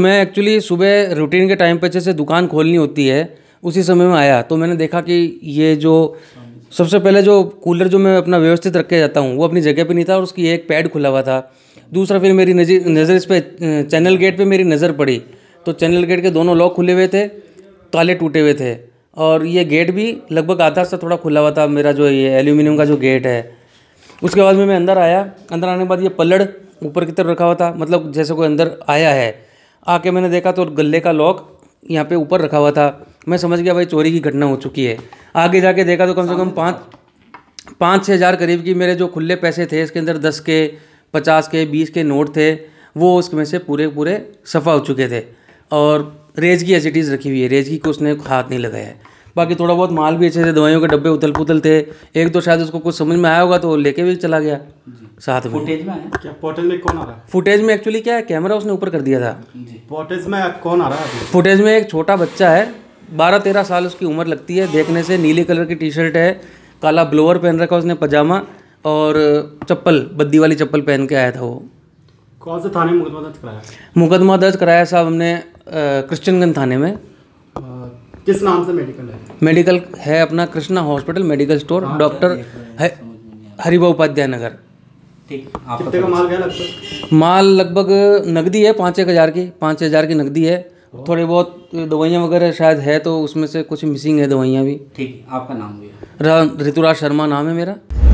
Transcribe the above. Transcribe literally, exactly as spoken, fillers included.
मैं एक्चुअली सुबह रूटीन के टाइम पे जैसे दुकान खोलनी होती है उसी समय में आया, तो मैंने देखा कि ये जो सबसे पहले जो कूलर जो मैं अपना व्यवस्थित रख के जाता हूँ वो अपनी जगह पे नहीं था और उसकी एक पैड खुला हुआ था। दूसरा फिर मेरी नजर नज़र इस पर चैनल गेट पे मेरी नज़र पड़ी तो चैनल गेट के दोनों लॉक खुले हुए थे, ताले टूटे हुए थे और ये गेट भी लगभग आधा से थोड़ा खुला हुआ था, मेरा जो ये एल्यूमिनियम का जो गेट है। उसके बाद में मैं अंदर आया, अंदर आने के बाद ये पल्लड़ ऊपर की तरफ रखा हुआ था, मतलब जैसे कोई अंदर आया है। आके मैंने देखा तो गले का लॉक यहाँ पे ऊपर रखा हुआ था, मैं समझ गया भाई चोरी की घटना हो चुकी है। आगे जाके देखा तो कम से कम पाँच पाँच छः हज़ार करीब की मेरे जो खुले पैसे थे इसके अंदर दस के पचास के बीस के नोट थे, वो उसमें से पूरे पूरे सफ़ा हो चुके थे। और रेज की एसिडीज़ रखी हुई है, रेज की को उसने हाथ नहीं लगाया। बाकी थोड़ा बहुत माल भी अच्छे से, दवाइयों के डब्बे उथल पुथल थे, एक तो शायद उसको कुछ समझ में आया होगा तो लेके भी चला गया साथ में। फुटेज में है क्या? फुटेज में कौन आ रहा है? फुटेज में एक्चुअली क्या है, कैमरा उसने ऊपर कर दिया था। फुटेज में कौन आ रहा है? फुटेज में एक छोटा बच्चा है, बारह तेरह साल उसकी उम्र लगती है, देखने से नीले कलर की टी शर्ट है, काला ब्लोअर पहन रखा उसने, पजामा और चप्पल, बद्दी वाली चप्पल पहन के आया था वो। कौन से थाने में मुकदमा दर्ज कराया? मुकदमा दर्ज कराया साहब हमने क्रिश्चियनगंज थाने में। किस नाम से मेडिकल है? मेडिकल है अपना Krishna hospital medical store, doctor Haribhau Padhya Nagar. ठीक, कितने का माल गया लगभग? माल लगभग नकदी है पाँच एक हज़ार की, पाँच हज़ार की नकदी है, थोड़े बहुत दवाइयाँ वगैरह शायद है, तो उसमें से कुछ मिसिंग है दवाइयाँ भी। ठीक, आपका नाम भी? ऋतुराज शर्मा नाम है मेरा।